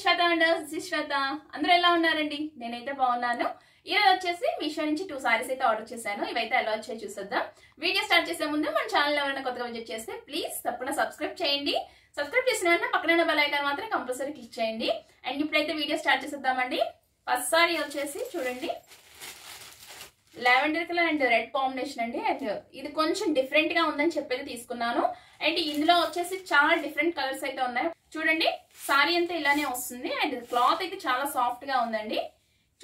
శ్వేత అందరూ ఎలా ఉన్నారండి? నేనైతే బాగున్నాను. ఈ రోజు వచ్చేసి మీషో నుంచి 2 సారీస్ అయితే ఆర్డర్ చేశాను. ఇవైతే ఎలా వచ్చాయో చూసేద్దాం. వీడియో స్టార్ట్ చేసే ముందు మన ఛానల్ ఎవరైనా కొత్తగా విజిట్ చేస్తే ప్లీజ్ తప్పకుండా సబ్స్క్రైబ్ చేయండి. సబ్స్క్రైబ్ చేసిన వెంటనే పక్కన బెల్ ఐకాన్ మాత్రం కంపల్సరీ క్లిక్ చేయండి. అండ్ ఇప్పుడైతే వీడియో స్టార్ట్ చేసేద్దామండి. ఫస్ట్ సారీ వచ్చేసి చూడండి, lavender colour and red combination అండి. అండ్ ఇది కొంచెం డిఫరెంట్ గా ఉందని చెప్పేది తీసుకున్నాను. అండ్ ఇందులో వచ్చేసి చాలా డిఫరెంట్ కలర్స్ అయితే ఉన్నాయి. చూడండి సారీ అంతా ఇలానే వస్తుంది. అండ్ క్లాత్ అయితే చాలా సాఫ్ట్ గా ఉందండి.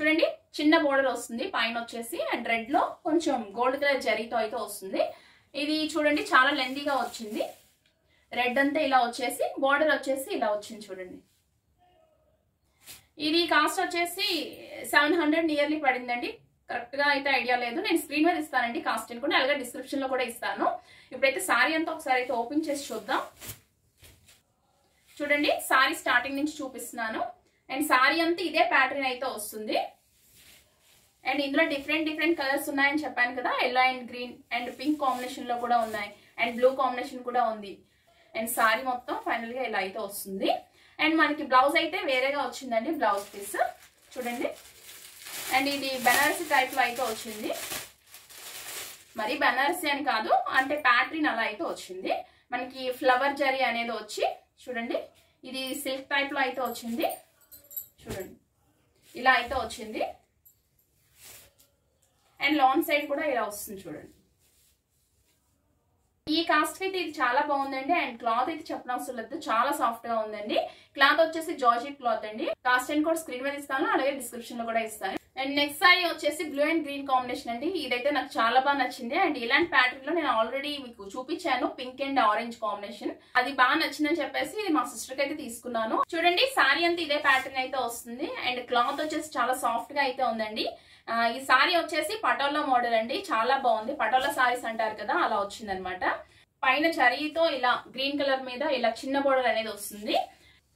చూడండి చిన్న బోర్డర్ వస్తుంది పైన వచ్చేసి. అండ్ రెడ్ లో కొంచెం గోల్డ్ కలర్ జరీతో అయితే వస్తుంది. ఇది చూడండి చాలా లెందీగా వచ్చింది. రెడ్ అంతా ఇలా వచ్చేసి బోర్డర్ వచ్చేసి ఇలా వచ్చింది. చూడండి ఇది కాస్ట్ వచ్చేసి 700 నియర్లీ పడిందండి. కరెక్ట్ గా అయితే ఐడియా లేదు, నేను స్క్రీన్ మీద ఇస్తానండి కాస్ట్ అనుకుంటే, అలాగే డిస్క్రిప్షన్ లో కూడా ఇస్తాను. ఇప్పుడైతే సారీ అంతా ఒకసారి అయితే ఓపెన్ చేసి చూద్దాం. చూడండి సారీ స్టార్టింగ్ నుంచి చూపిస్తున్నాను. అండ్ సారీ అంతా ఇదే ప్యాటర్న్ అయితే వస్తుంది. అండ్ ఇందులో డిఫరెంట్ డిఫరెంట్ కలర్స్ ఉన్నాయని చెప్పాను కదా, yellow and green and pink combination లో కూడా ఉన్నాయి. అండ్ బ్లూ కాంబినేషన్ కూడా ఉంది. అండ్ సారీ మొత్తం ఫైనల్ గా ఇలా అయితే వస్తుంది. అండ్ మనకి బ్లౌజ్ అయితే వేరేగా వచ్చిందండి. బ్లౌజ్ పీస్ చూడండి. అండ్ ఇది బెనారసీ టైప్ లో అయితే వచ్చింది. మరి బెనారసీ అని కాదు, అంటే ప్యాటర్న్ అలా అయితే వచ్చింది. మనకి ఫ్లవర్ జరీ అనేది వచ్చి చూడండి ఇది సిల్క్ టైప్ లో అయితే వచ్చింది. చూడండి ఇలా అయితే వచ్చింది. అండ్ లాంగ్ సైడ్ కూడా ఇలా వస్తుంది. చూడండి ఈ కాస్ట్ అయితే ఇది చాలా బాగుందండి. అండ్ క్లాత్ అయితే చెప్పనవసరం లేదు, చాలా సాఫ్ట్ గా ఉందండి. క్లాత్ వచ్చేసి జార్జెట్ క్లాత్ అండి. కాస్ట్ అండ్ కూడా స్క్రీన్ మీద ఇస్తాను, అలాగే డిస్క్రిప్షన్ లో కూడా ఇస్తాను. అండ్ నెక్స్ట్ సారీ వచ్చేసి బ్లూ అండ్ గ్రీన్ కాంబినేషన్ అండి. ఇదైతే నాకు చాలా బాగా నచ్చింది. అండ్ ఇలాంటి ప్యాటర్న్ లో నేను ఆల్రెడీ మీకు చూపించాను, పింక్ అండ్ ఆరెంజ్ కాంబినేషన్. అది బాగా నచ్చిందని చెప్పేసి ఇది మా సిస్టర్ కి అయితే తీసుకున్నాను. చూడండి సారీ అంతా ఇదే ప్యాటర్న్ అయితే వస్తుంది. అండ్ క్లాత్ వచ్చేసి చాలా సాఫ్ట్ గా అయితే ఉందండి. ఈ సారీ వచ్చేసి పటోలా మోడల్ అండి. చాలా బాగుంది. పటోలా సారీస్ అంటారు కదా, అలా వచ్చింది అనమాట. పైన చరీతో ఇలా గ్రీన్ కలర్ మీద ఇలా చిన్న బోర్డర్ అనేది వస్తుంది.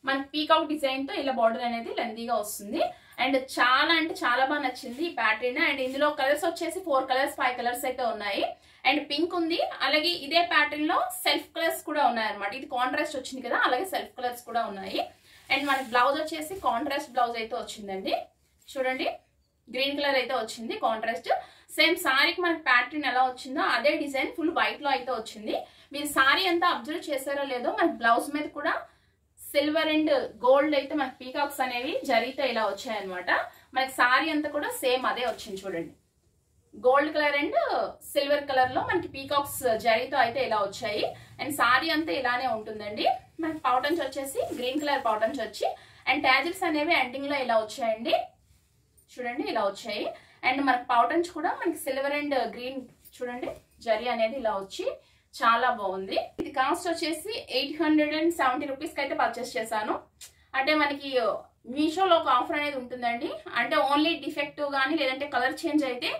మన పీకాక్ డిజైన్ తో ఇలా బోర్డర్ అనేది లెందీగా వస్తుంది. అండ్ చాలా అంటే చాలా బాగా నచ్చింది ఈ ప్యాటర్న్. అండ్ ఇందులో కలర్స్ వచ్చేసి 4 కలర్స్ 5 కలర్స్ అయితే ఉన్నాయి. అండ్ పింక్ ఉంది, అలాగే ఇదే ప్యాటర్న్ లో సెల్ఫ్ కలర్స్ కూడా ఉన్నాయి అనమాట. ఇది కాంట్రాస్ట్ వచ్చింది కదా, అలాగే సెల్ఫ్ కలర్స్ కూడా ఉన్నాయి. అండ్ మనకి బ్లౌజ్ వచ్చేసి కాంట్రాస్ట్ బ్లౌజ్ అయితే వచ్చిందండి. చూడండి గ్రీన్ కలర్ అయితే వచ్చింది కాంట్రాస్ట్. సేమ్ సారీకి మనకి ప్యాటర్న్ ఎలా వచ్చిందో అదే డిజైన్ ఫుల్ వైట్ లో అయితే వచ్చింది. మీరు సారీ అంతా అబ్జర్వ్ చేశారో లేదో, మనకి బ్లౌజ్ మీద కూడా సిల్వర్ అండ్ గోల్డ్ అయితే మనకి పీకాక్స్ అనేవి జరిగితే ఇలా వచ్చాయన్నమాట. మనకి సారీ అంతా కూడా సేమ్ అదే వచ్చింది. చూడండి gold colour and silver colour లో మనకి పీకాక్స్ జరిగితో అయితే ఇలా వచ్చాయి. అండ్ సారీ అంతా ఇలానే ఉంటుందండి. మనకి పౌటన్స్ వచ్చేసి గ్రీన్ కలర్ పౌటన్స్ వచ్చి అండ్ ట్యాజిల్స్ అనేవి ఎండింగ్ లో ఇలా వచ్చాయండి. చూడండి ఇలా వచ్చాయి. అండ్ మనకి పౌటన్స్ కూడా మనకి సిల్వర్ అండ్ గ్రీన్ చూడండి జరీ అనేది ఇలా వచ్చి చాలా బాగుంది. ఇది కాస్ట్ వచ్చేసి 870 రూపీస్ కి అయితే పర్చేస్ చేశాను. అంటే మనకి మీషోలో ఒక ఆఫర్ అనేది ఉంటుందండి. అంటే ఓన్లీ డిఫెక్ట్ కానీ లేదంటే కలర్ చేంజ్ అయితే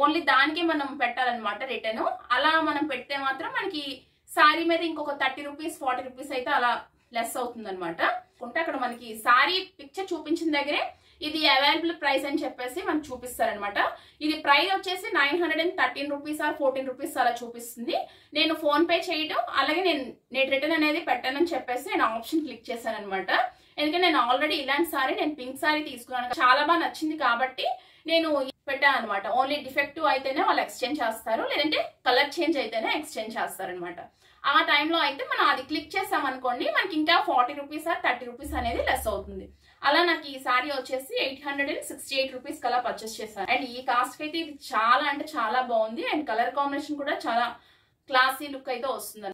ఓన్లీ దానికే మనం పెట్టాలన్నమాట రిటర్న్. అలా మనం పెడితే మాత్రం మనకి సారీ మీద ఇంకొక 30 రూపీస్ 40 రూపీస్ అయితే అలా లెస్ అవుతుంది అనమాట. అక్కడ మనకి సారీ పిక్చర్ చూపించిన దగ్గరే ఇది అవైలబుల్ ప్రైస్ అని చెప్పేసి మనకు చూపిస్తారనమాట. ఇది ప్రైస్ వచ్చేసి 913 రూపీస్ 14 రూపీస్ అలా చూపిస్తుంది. నేను ఫోన్ పే చేయడం, అలాగే నేను రిటర్న్ అనేది పెట్టానని చెప్పేసి నేను ఆప్షన్ క్లిక్ చేశాను అనమాట. ఎందుకంటే నేను ఆల్రెడీ ఇలాంటి సారీ నేను పింక్ సారీ తీసుకున్నాను, చాలా బాగా నచ్చింది కాబట్టి నేను పెట్టాను అనమాట. ఓన్లీ డిఫెక్టివ్ అయితేనే వాళ్ళు ఎక్స్చేంజ్ చేస్తారు, లేదంటే కలర్ చేంజ్ అయితేనే ఎక్స్చేంజ్ చేస్తారనమాట. ఆ టైంలో అయితే మనం అది క్లిక్ చేసాం అనుకోండి, మనకి ఇంకా 40 రూపీస్ 30 రూపీస్ అనేది లెస్ అవుతుంది. అలా నాకు ఈ సారీ వచ్చేసి 868 రూపీస్ కలా పర్చేస్ చేశాను. అండ్ ఈ కాస్ట్ అయితే ఇది చాలా అంటే చాలా బాగుంది. అండ్ కలర్ కాంబినేషన్ కూడా చాలా క్లాసీ లుక్ అయితే వస్తుంది.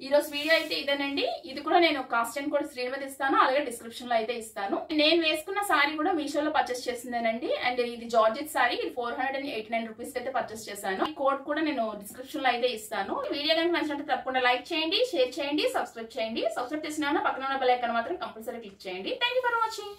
ఈ రోజు వీడియో అయితే ఇదేనండి. ఇది కూడా నేను కాస్ట్ అండ్ కూడా స్క్రీన్ మీద ఇస్తాను, అలాగే డిస్క్రిప్షన్ లో అయితే ఇస్తాను. నేను వేసుకున్న సారీ కూడా మీషోలో పర్చేస్ చేసిందేనండి. అండ్ ఇది జార్జెట్ సారీ. ఇది 489 రూపీస్ అయితే పర్చేస్ చేశాను. ఈ కోడ్ కూడా నేను డిస్క్రిప్షన్ లో అయితే ఇస్తాను. వీడియో కనుక నచ్చినట్టు తప్పకుండా లైక్ చేయండి, షేర్ చేయండి, సబ్స్క్రైబ్ చేయండి. సబ్స్క్రైబ్ చేసిన పక్కన ఉన్న బెల్ ఐకాన్ మాత్రం కంపల్సరీ క్లిక్ చేయండి. Thank you for watching.